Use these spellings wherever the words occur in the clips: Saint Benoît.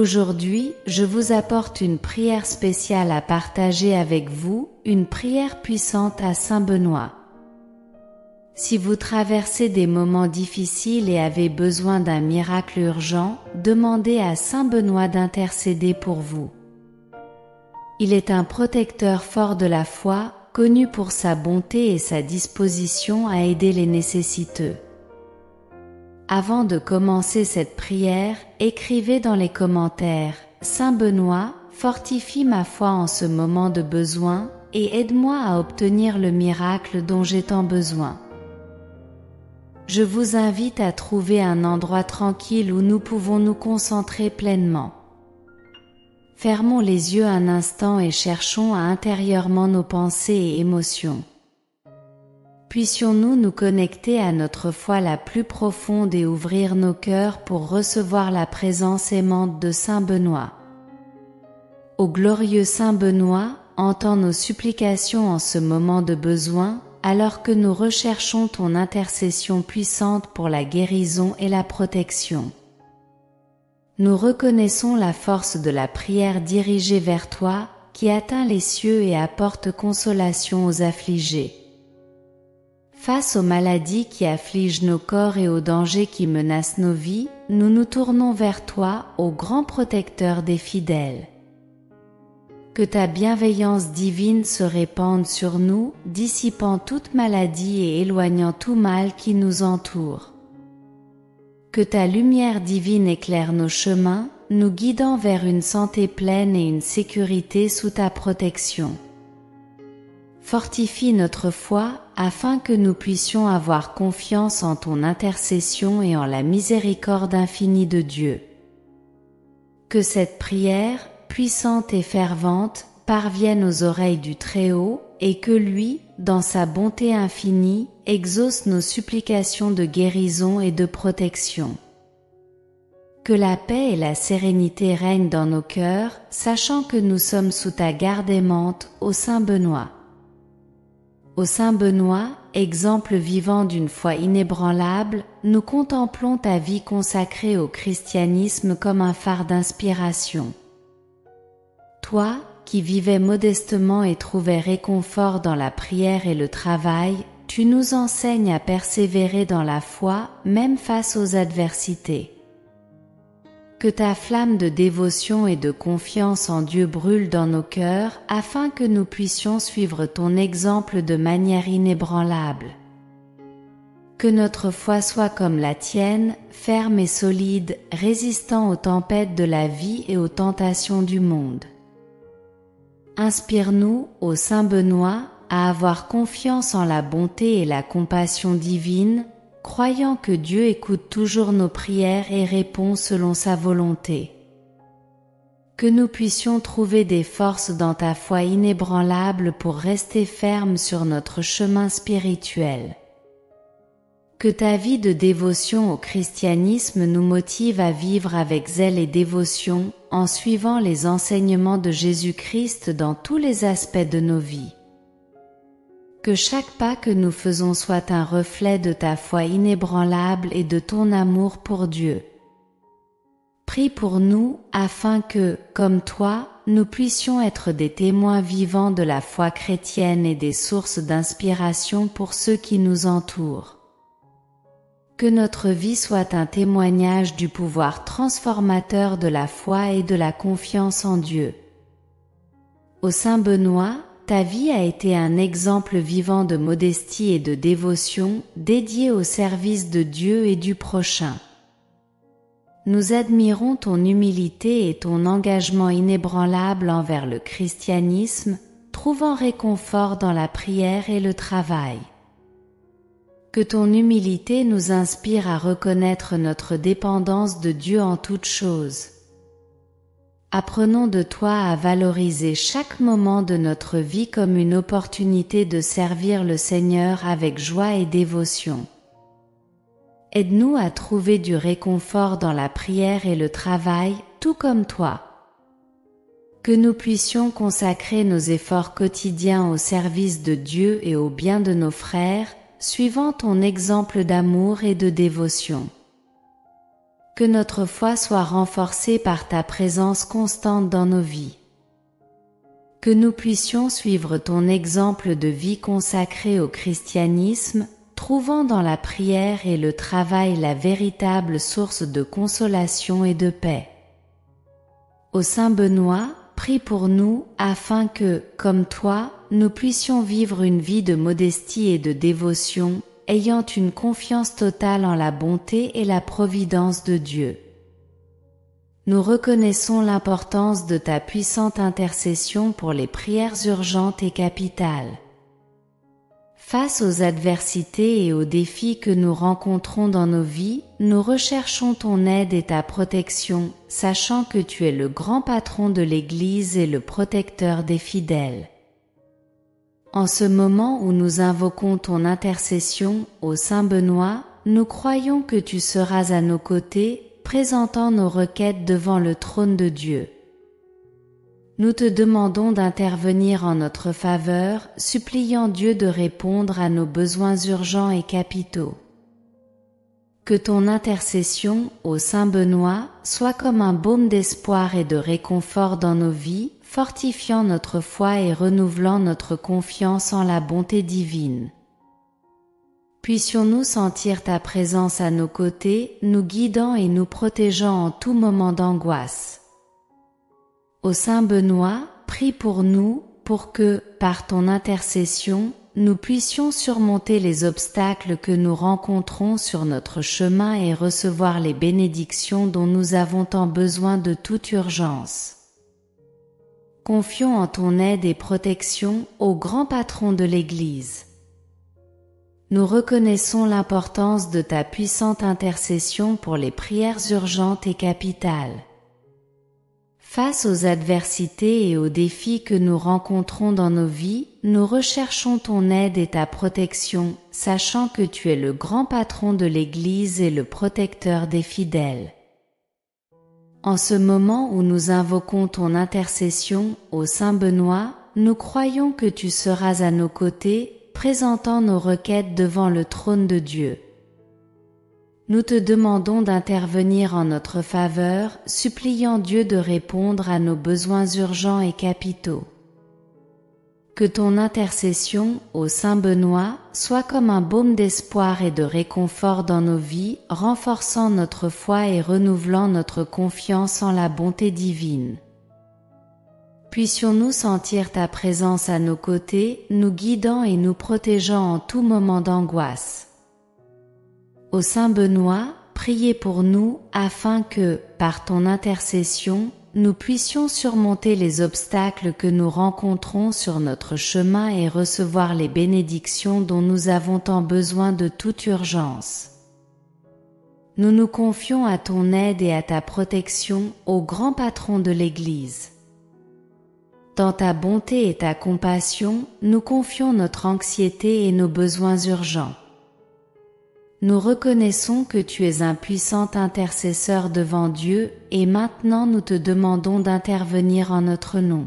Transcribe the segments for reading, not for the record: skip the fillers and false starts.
Aujourd'hui, je vous apporte une prière spéciale à partager avec vous, une prière puissante à Saint Benoît. Si vous traversez des moments difficiles et avez besoin d'un miracle urgent, demandez à Saint Benoît d'intercéder pour vous. Il est un protecteur fort de la foi, connu pour sa bonté et sa disposition à aider les nécessiteux. Avant de commencer cette prière, écrivez dans les commentaires « Saint Benoît, fortifie ma foi en ce moment de besoin et aide-moi à obtenir le miracle dont j'ai tant besoin ». Je vous invite à trouver un endroit tranquille où nous pouvons nous concentrer pleinement. Fermons les yeux un instant et cherchons à intérieurement nos pensées et émotions. Puissions-nous nous connecter à notre foi la plus profonde et ouvrir nos cœurs pour recevoir la présence aimante de Saint Benoît. Ô glorieux Saint Benoît, entends nos supplications en ce moment de besoin, alors que nous recherchons ton intercession puissante pour la guérison et la protection. Nous reconnaissons la force de la prière dirigée vers toi, qui atteint les cieux et apporte consolation aux affligés. Face aux maladies qui affligent nos corps et aux dangers qui menacent nos vies, nous nous tournons vers toi, ô grand protecteur des fidèles. Que ta bienveillance divine se répande sur nous, dissipant toute maladie et éloignant tout mal qui nous entoure. Que ta lumière divine éclaire nos chemins, nous guidant vers une santé pleine et une sécurité sous ta protection. Fortifie notre foi, afin que nous puissions avoir confiance en ton intercession et en la miséricorde infinie de Dieu. Que cette prière, puissante et fervente, parvienne aux oreilles du Très-Haut, et que lui, dans sa bonté infinie, exauce nos supplications de guérison et de protection. Que la paix et la sérénité règnent dans nos cœurs, sachant que nous sommes sous ta garde aimante, ô Saint Benoît. Ô Saint Benoît, exemple vivant d'une foi inébranlable, nous contemplons ta vie consacrée au christianisme comme un phare d'inspiration. Toi, qui vivais modestement et trouvais réconfort dans la prière et le travail, tu nous enseignes à persévérer dans la foi, même face aux adversités. Que ta flamme de dévotion et de confiance en Dieu brûle dans nos cœurs, afin que nous puissions suivre ton exemple de manière inébranlable. Que notre foi soit comme la tienne, ferme et solide, résistant aux tempêtes de la vie et aux tentations du monde. Inspire-nous, ô Saint Benoît, à avoir confiance en la bonté et la compassion divine, croyant que Dieu écoute toujours nos prières et répond selon sa volonté. Que nous puissions trouver des forces dans ta foi inébranlable pour rester fermes sur notre chemin spirituel. Que ta vie de dévotion au christianisme nous motive à vivre avec zèle et dévotion, en suivant les enseignements de Jésus-Christ dans tous les aspects de nos vies. Que chaque pas que nous faisons soit un reflet de ta foi inébranlable et de ton amour pour Dieu. Prie pour nous, afin que, comme toi, nous puissions être des témoins vivants de la foi chrétienne et des sources d'inspiration pour ceux qui nous entourent. Que notre vie soit un témoignage du pouvoir transformateur de la foi et de la confiance en Dieu. Ô Saint Benoît, ta vie a été un exemple vivant de modestie et de dévotion, dédiée au service de Dieu et du prochain. Nous admirons ton humilité et ton engagement inébranlable envers le christianisme, trouvant réconfort dans la prière et le travail. Que ton humilité nous inspire à reconnaître notre dépendance de Dieu en toutes choses. Apprenons de toi à valoriser chaque moment de notre vie comme une opportunité de servir le Seigneur avec joie et dévotion. Aide-nous à trouver du réconfort dans la prière et le travail, tout comme toi. Que nous puissions consacrer nos efforts quotidiens au service de Dieu et au bien de nos frères, suivant ton exemple d'amour et de dévotion. que notre foi soit renforcée par ta présence constante dans nos vies. Que nous puissions suivre ton exemple de vie consacrée au christianisme, trouvant dans la prière et le travail la véritable source de consolation et de paix. Ô Saint Benoît, prie pour nous, afin que, comme toi, nous puissions vivre une vie de modestie et de dévotion, ayant une confiance totale en la bonté et la providence de Dieu. Nous reconnaissons l'importance de ta puissante intercession pour les prières urgentes et capitales. Face aux adversités et aux défis que nous rencontrons dans nos vies, nous recherchons ton aide et ta protection, sachant que tu es le grand patron de l'Église et le protecteur des fidèles. En ce moment où nous invoquons ton intercession, ô Saint Benoît, nous croyons que tu seras à nos côtés, présentant nos requêtes devant le trône de Dieu. Nous te demandons d'intervenir en notre faveur, suppliant Dieu de répondre à nos besoins urgents et capitaux. Que ton intercession, ô Saint Benoît, soit comme un baume d'espoir et de réconfort dans nos vies, fortifiant notre foi et renouvelant notre confiance en la bonté divine. Puissions-nous sentir ta présence à nos côtés, nous guidant et nous protégeant en tout moment d'angoisse. Ô Saint Benoît, prie pour nous, pour que, par ton intercession, nous puissions surmonter les obstacles que nous rencontrons sur notre chemin et recevoir les bénédictions dont nous avons tant besoin de toute urgence. Confions en ton aide et protection, au grand patron de l'Église. Nous reconnaissons l'importance de ta puissante intercession pour les prières urgentes et capitales. Face aux adversités et aux défis que nous rencontrons dans nos vies, nous recherchons ton aide et ta protection, sachant que tu es le grand patron de l'Église et le protecteur des fidèles. En ce moment où nous invoquons ton intercession, ô Saint Benoît, nous croyons que tu seras à nos côtés, présentant nos requêtes devant le trône de Dieu. Nous te demandons d'intervenir en notre faveur, suppliant Dieu de répondre à nos besoins urgents et capitaux. Que ton intercession, ô Saint Benoît, soit comme un baume d'espoir et de réconfort dans nos vies, renforçant notre foi et renouvelant notre confiance en la bonté divine. Puissions-nous sentir ta présence à nos côtés, nous guidant et nous protégeant en tout moment d'angoisse. Ô Saint Benoît, priez pour nous, afin que, par ton intercession, nous puissions surmonter les obstacles que nous rencontrons sur notre chemin et recevoir les bénédictions dont nous avons tant besoin de toute urgence. Nous nous confions à ton aide et à ta protection, ô grand patron de l'Église. Dans ta bonté et ta compassion, nous confions notre anxiété et nos besoins urgents. Nous reconnaissons que tu es un puissant intercesseur devant Dieu, et maintenant nous te demandons d'intervenir en notre nom.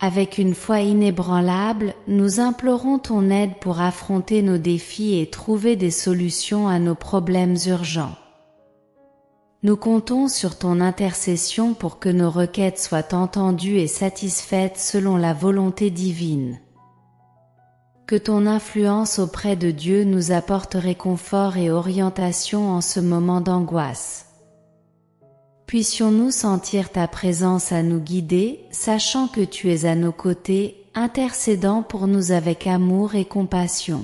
Avec une foi inébranlable, nous implorons ton aide pour affronter nos défis et trouver des solutions à nos problèmes urgents. Nous comptons sur ton intercession pour que nos requêtes soient entendues et satisfaites selon la volonté divine. Que ton influence auprès de Dieu nous apporte réconfort et orientation en ce moment d'angoisse. Puissions-nous sentir ta présence à nous guider, sachant que tu es à nos côtés, intercédant pour nous avec amour et compassion.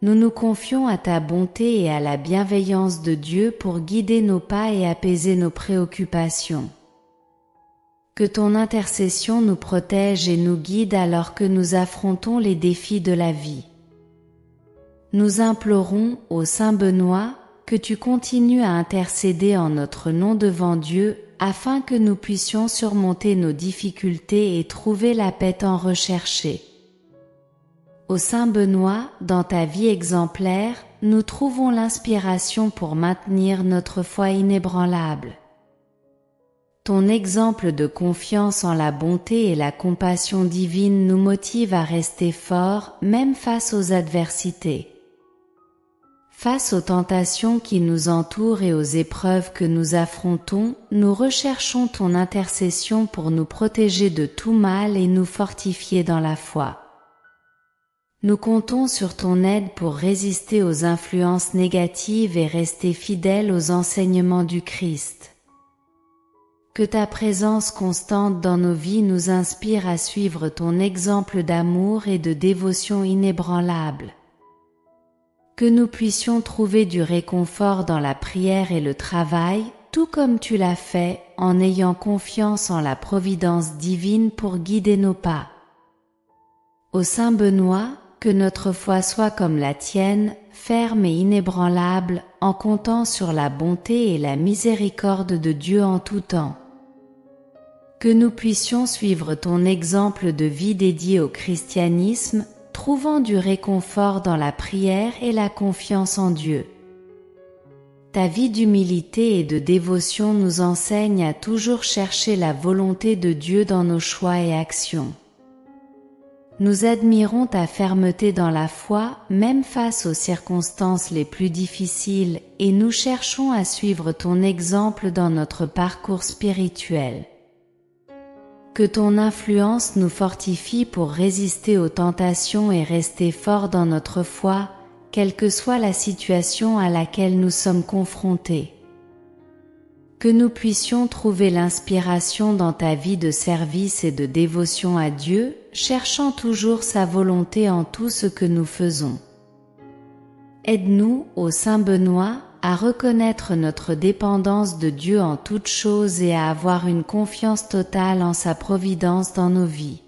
Nous nous confions à ta bonté et à la bienveillance de Dieu pour guider nos pas et apaiser nos préoccupations. Que ton intercession nous protège et nous guide alors que nous affrontons les défis de la vie. Nous implorons, ô Saint Benoît, que tu continues à intercéder en notre nom devant Dieu, afin que nous puissions surmonter nos difficultés et trouver la paix tant recherchée. Ô Saint Benoît, dans ta vie exemplaire, nous trouvons l'inspiration pour maintenir notre foi inébranlable. Ton exemple de confiance en la bonté et la compassion divine nous motive à rester forts, même face aux adversités. Face aux tentations qui nous entourent et aux épreuves que nous affrontons, nous recherchons ton intercession pour nous protéger de tout mal et nous fortifier dans la foi. Nous comptons sur ton aide pour résister aux influences négatives et rester fidèles aux enseignements du Christ. Que ta présence constante dans nos vies nous inspire à suivre ton exemple d'amour et de dévotion inébranlable. Que nous puissions trouver du réconfort dans la prière et le travail, tout comme tu l'as fait, en ayant confiance en la providence divine pour guider nos pas. Ô Saint Benoît, que notre foi soit comme la tienne, ferme et inébranlable, en comptant sur la bonté et la miséricorde de Dieu en tout temps. Que nous puissions suivre ton exemple de vie dédié au christianisme, trouvant du réconfort dans la prière et la confiance en Dieu. Ta vie d'humilité et de dévotion nous enseigne à toujours chercher la volonté de Dieu dans nos choix et actions. Nous admirons ta fermeté dans la foi, même face aux circonstances les plus difficiles, et nous cherchons à suivre ton exemple dans notre parcours spirituel. Que ton influence nous fortifie pour résister aux tentations et rester forts dans notre foi, quelle que soit la situation à laquelle nous sommes confrontés. Que nous puissions trouver l'inspiration dans ta vie de service et de dévotion à Dieu, cherchant toujours sa volonté en tout ce que nous faisons. Aide-nous, ô Saint Benoît, à reconnaître notre dépendance de Dieu en toutes choses et à avoir une confiance totale en sa providence dans nos vies.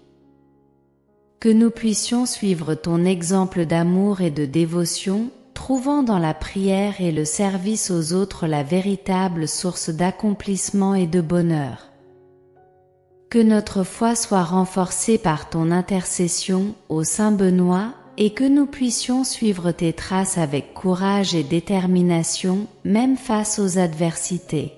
Que nous puissions suivre ton exemple d'amour et de dévotion, trouvant dans la prière et le service aux autres la véritable source d'accomplissement et de bonheur. Que notre foi soit renforcée par ton intercession, ô Saint Benoît, et que nous puissions suivre tes traces avec courage et détermination, même face aux adversités.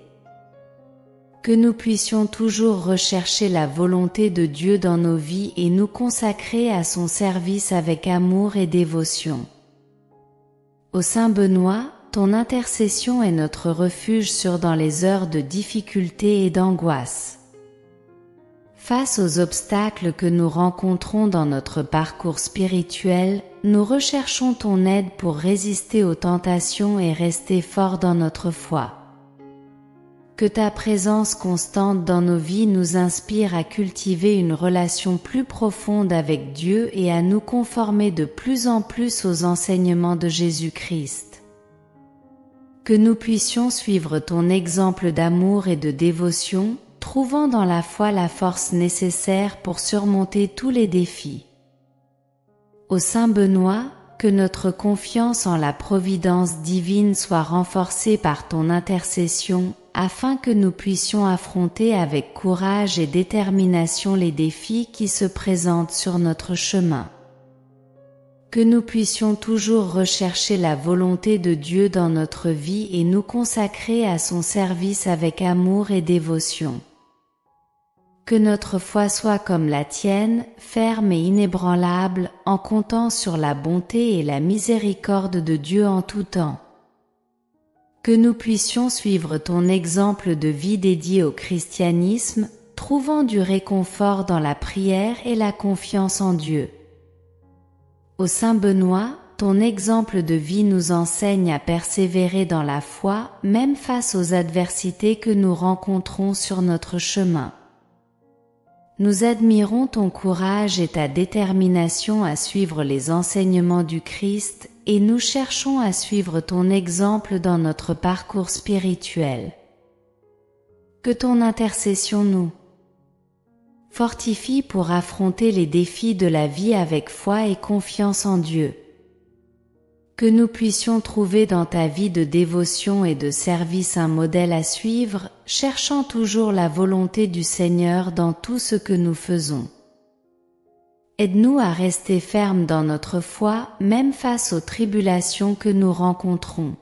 Que nous puissions toujours rechercher la volonté de Dieu dans nos vies et nous consacrer à son service avec amour et dévotion. Ô Saint Benoît, ton intercession est notre refuge sûr dans les heures de difficulté et d'angoisse. Face aux obstacles que nous rencontrons dans notre parcours spirituel, nous recherchons ton aide pour résister aux tentations et rester forts dans notre foi. Que ta présence constante dans nos vies nous inspire à cultiver une relation plus profonde avec Dieu et à nous conformer de plus en plus aux enseignements de Jésus-Christ. Que nous puissions suivre ton exemple d'amour et de dévotion, trouvant dans la foi la force nécessaire pour surmonter tous les défis. Ô Saint Benoît, que notre confiance en la providence divine soit renforcée par ton intercession, afin que nous puissions affronter avec courage et détermination les défis qui se présentent sur notre chemin. Que nous puissions toujours rechercher la volonté de Dieu dans notre vie et nous consacrer à son service avec amour et dévotion. Que notre foi soit comme la tienne, ferme et inébranlable, en comptant sur la bonté et la miséricorde de Dieu en tout temps. Que nous puissions suivre ton exemple de vie dédié au christianisme, trouvant du réconfort dans la prière et la confiance en Dieu. Ô Saint Benoît, ton exemple de vie nous enseigne à persévérer dans la foi, même face aux adversités que nous rencontrons sur notre chemin. Nous admirons ton courage et ta détermination à suivre les enseignements du Christ, et nous cherchons à suivre ton exemple dans notre parcours spirituel. Que ton intercession nous fortifie pour affronter les défis de la vie avec foi et confiance en Dieu. Que nous puissions trouver dans ta vie de dévotion et de service un modèle à suivre, cherchant toujours la volonté du Seigneur dans tout ce que nous faisons. Aide-nous à rester fermes dans notre foi, même face aux tribulations que nous rencontrons.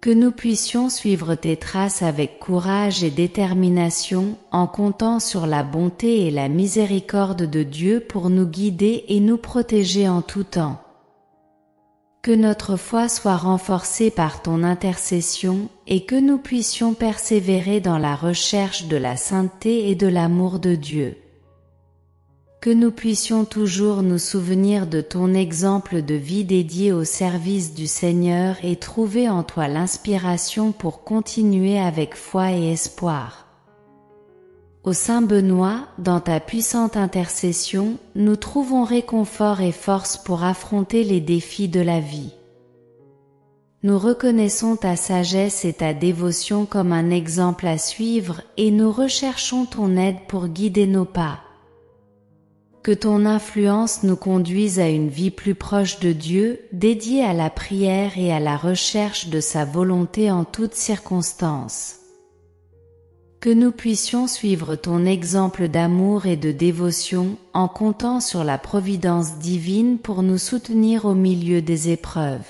Que nous puissions suivre tes traces avec courage et détermination, en comptant sur la bonté et la miséricorde de Dieu pour nous guider et nous protéger en tout temps. Que notre foi soit renforcée par ton intercession et que nous puissions persévérer dans la recherche de la sainteté et de l'amour de Dieu. Que nous puissions toujours nous souvenir de ton exemple de vie dédié au service du Seigneur et trouver en toi l'inspiration pour continuer avec foi et espoir. Ô Saint Benoît, dans ta puissante intercession, nous trouvons réconfort et force pour affronter les défis de la vie. Nous reconnaissons ta sagesse et ta dévotion comme un exemple à suivre et nous recherchons ton aide pour guider nos pas. Que ton influence nous conduise à une vie plus proche de Dieu, dédiée à la prière et à la recherche de sa volonté en toutes circonstances. Que nous puissions suivre ton exemple d'amour et de dévotion en comptant sur la providence divine pour nous soutenir au milieu des épreuves.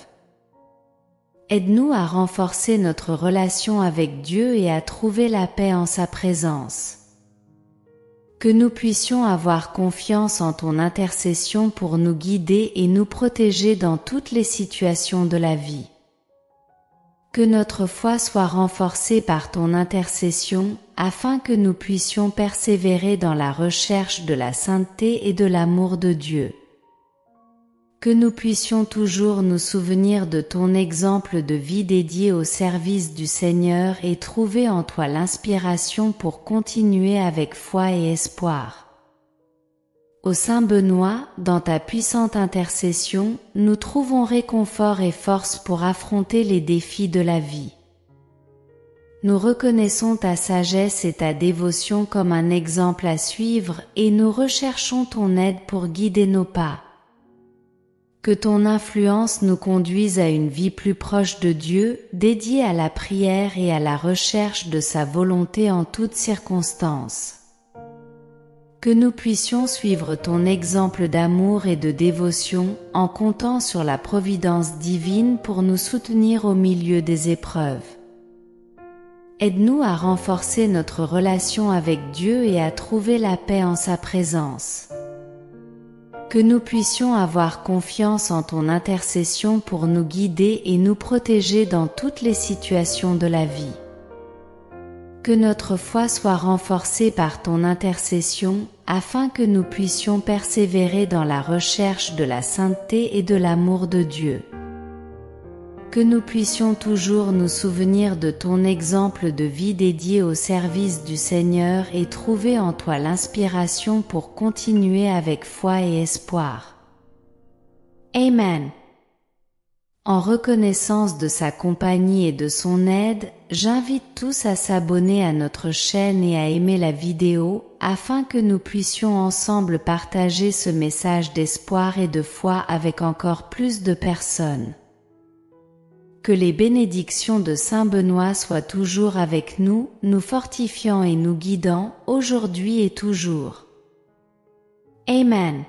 Aide-nous à renforcer notre relation avec Dieu et à trouver la paix en sa présence. Que nous puissions avoir confiance en ton intercession pour nous guider et nous protéger dans toutes les situations de la vie. Que notre foi soit renforcée par ton intercession, afin que nous puissions persévérer dans la recherche de la sainteté et de l'amour de Dieu. Que nous puissions toujours nous souvenir de ton exemple de vie dédié au service du Seigneur et trouver en toi l'inspiration pour continuer avec foi et espoir. Ô Saint Benoît, dans ta puissante intercession, nous trouvons réconfort et force pour affronter les défis de la vie. Nous reconnaissons ta sagesse et ta dévotion comme un exemple à suivre et nous recherchons ton aide pour guider nos pas. Que ton influence nous conduise à une vie plus proche de Dieu, dédiée à la prière et à la recherche de sa volonté en toutes circonstances. Que nous puissions suivre ton exemple d'amour et de dévotion en comptant sur la providence divine pour nous soutenir au milieu des épreuves. Aide-nous à renforcer notre relation avec Dieu et à trouver la paix en sa présence. Que nous puissions avoir confiance en ton intercession pour nous guider et nous protéger dans toutes les situations de la vie. Que notre foi soit renforcée par ton intercession, afin que nous puissions persévérer dans la recherche de la sainteté et de l'amour de Dieu. Que nous puissions toujours nous souvenir de ton exemple de vie dédié au service du Seigneur et trouver en toi l'inspiration pour continuer avec foi et espoir. Amen. En reconnaissance de sa compagnie et de son aide, j'invite tous à s'abonner à notre chaîne et à aimer la vidéo, afin que nous puissions ensemble partager ce message d'espoir et de foi avec encore plus de personnes. Que les bénédictions de Saint Benoît soient toujours avec nous, nous fortifiant et nous guidant, aujourd'hui et toujours. Amen.